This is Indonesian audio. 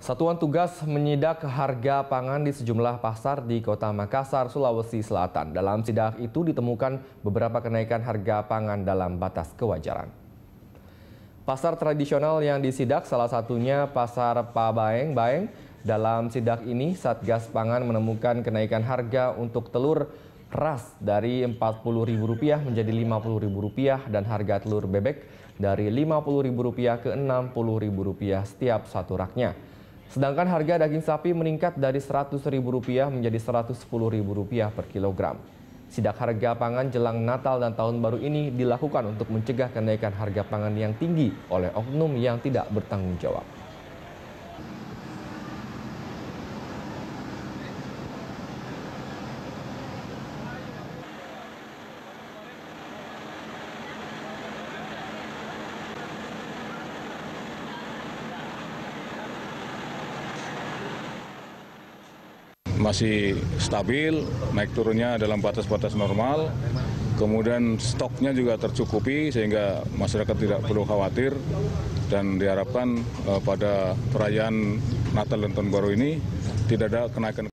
Satuan tugas menyidak harga pangan di sejumlah pasar di kota Makassar, Sulawesi Selatan. Dalam sidak itu ditemukan beberapa kenaikan harga pangan dalam batas kewajaran. Pasar tradisional yang disidak salah satunya Pasar Pabaeng-baeng. Dalam sidak ini, Satgas Pangan menemukan kenaikan harga untuk telur ras dari Rp40.000 menjadi Rp50.000 dan harga telur bebek dari Rp50.000 ke Rp60.000 setiap satu raknya. Sedangkan harga daging sapi meningkat dari Rp100.000 menjadi Rp110.000 per kilogram. Sidak harga pangan jelang Natal dan Tahun Baru ini dilakukan untuk mencegah kenaikan harga pangan yang tinggi oleh oknum yang tidak bertanggung jawab. Masih stabil, naik turunnya dalam batas-batas normal, kemudian stoknya juga tercukupi sehingga masyarakat tidak perlu khawatir, dan diharapkan pada perayaan Natal dan Tahun Baru ini tidak ada kenaikan.